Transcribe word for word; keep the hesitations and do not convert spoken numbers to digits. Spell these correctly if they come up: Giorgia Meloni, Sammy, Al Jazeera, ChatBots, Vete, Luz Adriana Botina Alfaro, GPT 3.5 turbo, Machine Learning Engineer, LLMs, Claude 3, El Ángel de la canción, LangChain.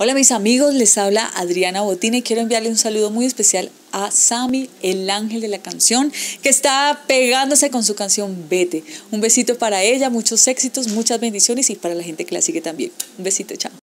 Hola mis amigos, les habla Adriana Botina y quiero enviarle un saludo muy especial a Sammy, el ángel de la canción, que está pegándose con su canción Vete. Un besito para ella, muchos éxitos, muchas bendiciones y para la gente que la sigue también. Un besito, chao.